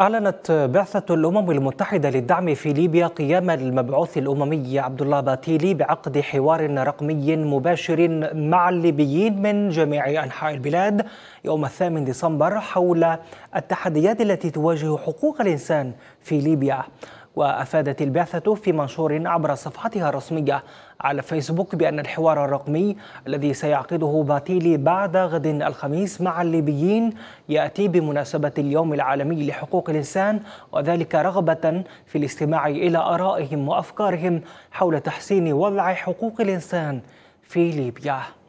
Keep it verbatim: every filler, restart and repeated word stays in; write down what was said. أعلنت بعثة الأمم المتحدة للدعم في ليبيا قيام المبعوث الأممي عبد الله باتيلي بعقد حوار رقمي مباشر مع الليبيين من جميع أنحاء البلاد يوم الثامن ديسمبر حول التحديات التي تواجه حقوق الإنسان في ليبيا. وأفادت البعثة في منشور عبر صفحتها الرسمية على فيسبوك بأن الحوار الرقمي الذي سيعقده باتيلي بعد غد الخميس مع الليبيين يأتي بمناسبة اليوم العالمي لحقوق الإنسان، وذلك رغبة في الاستماع إلى آرائهم وأفكارهم حول تحسين وضع حقوق الإنسان في ليبيا.